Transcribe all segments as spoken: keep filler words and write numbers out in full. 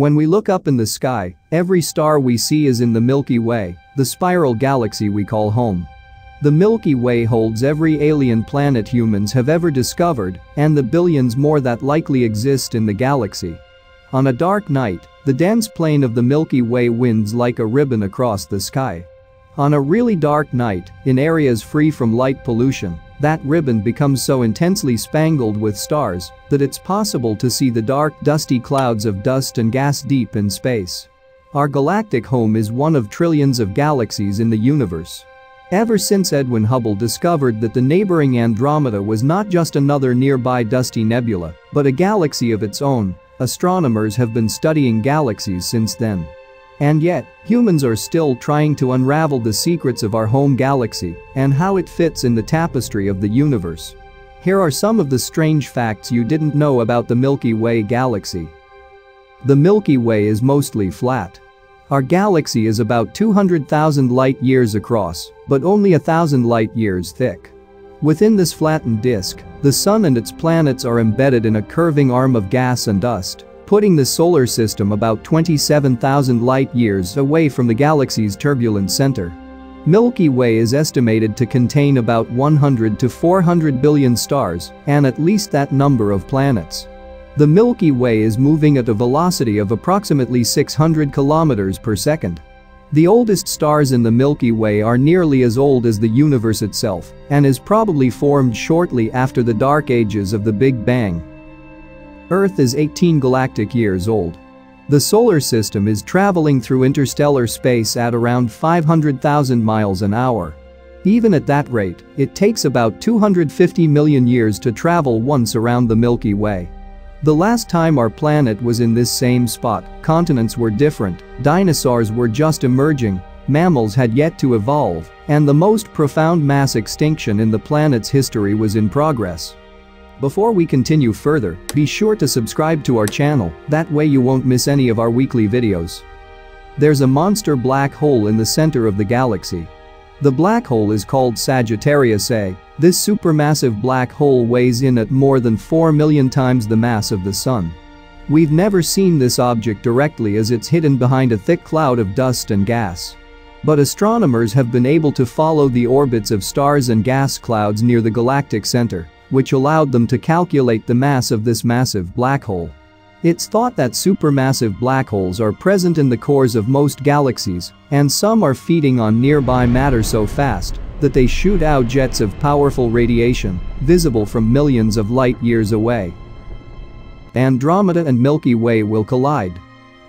When we look up in the sky, every star we see is in the Milky Way, the spiral galaxy we call home. The Milky Way holds every alien planet humans have ever discovered, and the billions more that likely exist in the galaxy. On a dark night, the dense plane of the Milky Way winds like a ribbon across the sky. On a really dark night, in areas free from light pollution, that ribbon becomes so intensely spangled with stars that it's possible to see the dark, dusty clouds of dust and gas deep in space. Our galactic home is one of trillions of galaxies in the universe. Ever since Edwin Hubble discovered that the neighboring Andromeda was not just another nearby dusty nebula, but a galaxy of its own, astronomers have been studying galaxies since then. And yet, humans are still trying to unravel the secrets of our home galaxy and how it fits in the tapestry of the universe. Here are some of the strange facts you didn't know about the Milky Way galaxy. The Milky Way is mostly flat. Our galaxy is about two hundred thousand light-years across, but only one thousand light-years thick. Within this flattened disk, the Sun and its planets are embedded in a curving arm of gas and dust, putting the solar system about twenty-seven thousand light-years away from the galaxy's turbulent center. Milky Way is estimated to contain about one hundred to four hundred billion stars and at least that number of planets. The Milky Way is moving at a velocity of approximately six hundred kilometers per second. The oldest stars in the Milky Way are nearly as old as the universe itself and is probably formed shortly after the dark ages of the Big Bang. Earth is eighteen galactic years old. The solar system is traveling through interstellar space at around five hundred thousand miles an hour. Even at that rate, it takes about two hundred fifty million years to travel once around the Milky Way. The last time our planet was in this same spot, continents were different, dinosaurs were just emerging, mammals had yet to evolve, and the most profound mass extinction in the planet's history was in progress. Before we continue further, be sure to subscribe to our channel, that way you won't miss any of our weekly videos. There's a monster black hole in the center of the galaxy. The black hole is called Sagittarius A. This supermassive black hole weighs in at more than four million times the mass of the Sun. We've never seen this object directly as it's hidden behind a thick cloud of dust and gas. But astronomers have been able to follow the orbits of stars and gas clouds near the galactic center, which allowed them to calculate the mass of this massive black hole. It's thought that supermassive black holes are present in the cores of most galaxies, and some are feeding on nearby matter so fast that they shoot out jets of powerful radiation, visible from millions of light-years away. Andromeda and Milky Way will collide.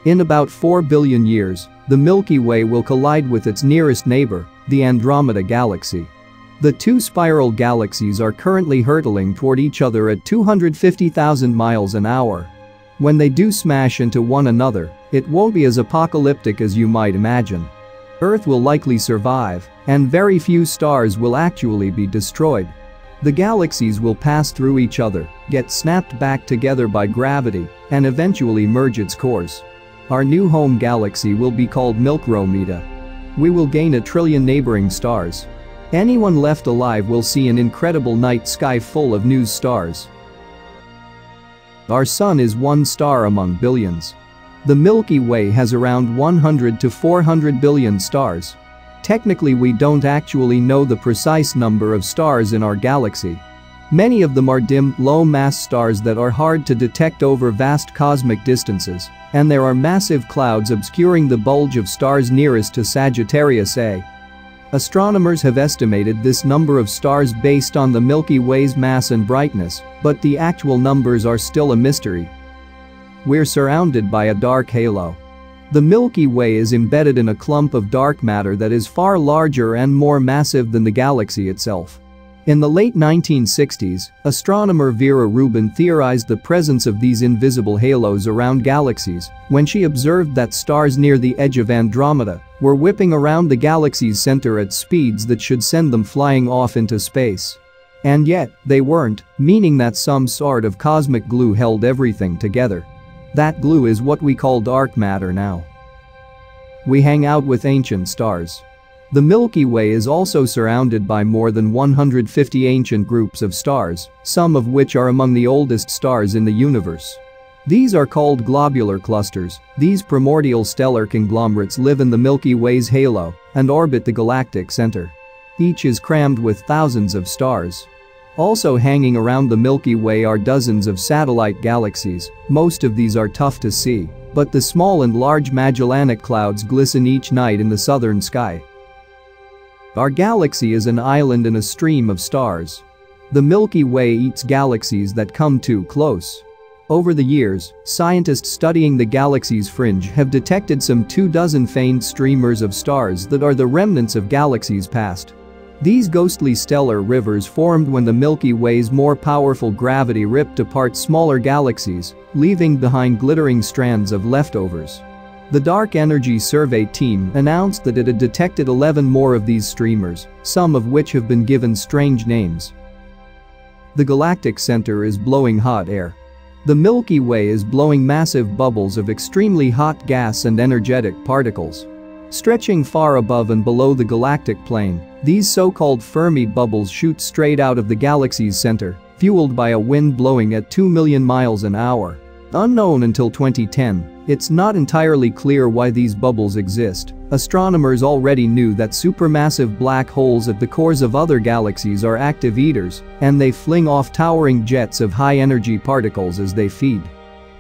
In about four billion years, the Milky Way will collide with its nearest neighbor, the Andromeda Galaxy. The two spiral galaxies are currently hurtling toward each other at two hundred fifty thousand miles an hour. When they do smash into one another, it won't be as apocalyptic as you might imagine. Earth will likely survive, and very few stars will actually be destroyed. The galaxies will pass through each other, get snapped back together by gravity, and eventually merge its cores. Our new home galaxy will be called Milkromeda. We will gain a trillion neighboring stars. Anyone left alive will see an incredible night sky full of new stars. Our Sun is one star among billions. The Milky Way has around one hundred to four hundred billion stars. Technically, we don't actually know the precise number of stars in our galaxy. Many of them are dim, low-mass stars that are hard to detect over vast cosmic distances, and there are massive clouds obscuring the bulge of stars nearest to Sagittarius A. Astronomers have estimated this number of stars based on the Milky Way's mass and brightness, but the actual numbers are still a mystery. We're surrounded by a dark halo. The Milky Way is embedded in a clump of dark matter that is far larger and more massive than the galaxy itself. In the late nineteen sixties, astronomer Vera Rubin theorized the presence of these invisible halos around galaxies when she observed that stars near the edge of Andromeda were whipping around the galaxy's center at speeds that should send them flying off into space. And yet, they weren't, meaning that some sort of cosmic glue held everything together. That glue is what we call dark matter now. We hang out with ancient stars. The Milky Way is also surrounded by more than one hundred fifty ancient groups of stars, some of which are among the oldest stars in the universe. These are called globular clusters. These primordial stellar conglomerates live in the Milky Way's halo and orbit the galactic center. Each is crammed with thousands of stars. Also hanging around the Milky Way are dozens of satellite galaxies. Most of these are tough to see, but the small and large Magellanic clouds glisten each night in the southern sky. Our galaxy is an island in a stream of stars. The Milky Way eats galaxies that come too close. Over the years, scientists studying the galaxy's fringe have detected some two dozen faint streamers of stars that are the remnants of galaxies past. These ghostly stellar rivers formed when the Milky Way's more powerful gravity ripped apart smaller galaxies, leaving behind glittering strands of leftovers. The Dark Energy Survey team announced that it had detected eleven more of these streamers, some of which have been given strange names. The galactic center is blowing hot air. The Milky Way is blowing massive bubbles of extremely hot gas and energetic particles. Stretching far above and below the galactic plane, these so-called Fermi bubbles shoot straight out of the galaxy's center, fueled by a wind blowing at two million miles an hour. Unknown until twenty ten, it's not entirely clear why these bubbles exist. Astronomers already knew that supermassive black holes at the cores of other galaxies are active eaters, and they fling off towering jets of high-energy particles as they feed.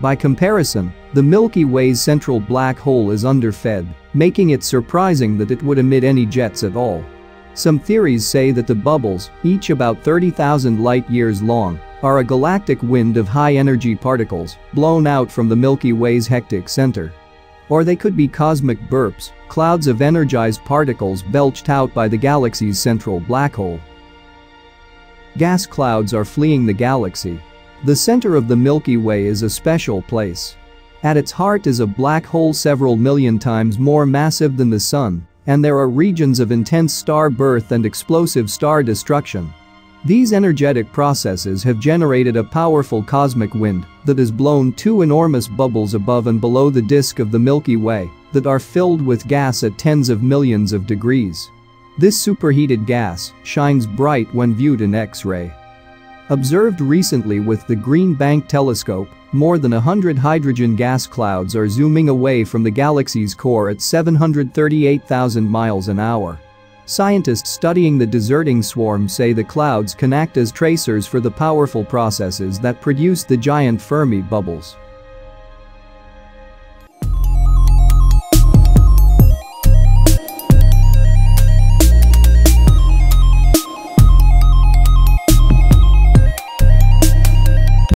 By comparison, the Milky Way's central black hole is underfed, making it surprising that it would emit any jets at all. Some theories say that the bubbles, each about thirty thousand light-years long, are a galactic wind of high-energy particles blown out from the Milky Way's hectic center. Or they could be cosmic burps, clouds of energized particles belched out by the galaxy's central black hole. Gas clouds are fleeing the galaxy. The center of the Milky Way is a special place. At its heart is a black hole several million times more massive than the Sun, and there are regions of intense star birth and explosive star destruction. These energetic processes have generated a powerful cosmic wind that has blown two enormous bubbles above and below the disk of the Milky Way that are filled with gas at tens of millions of degrees. This superheated gas shines bright when viewed in X-ray. Observed recently with the Green Bank telescope, more than a hundred hydrogen gas clouds are zooming away from the galaxy's core at seven hundred thirty-eight thousand miles an hour. Scientists studying the deserting swarm say the clouds can act as tracers for the powerful processes that produce the giant Fermi bubbles.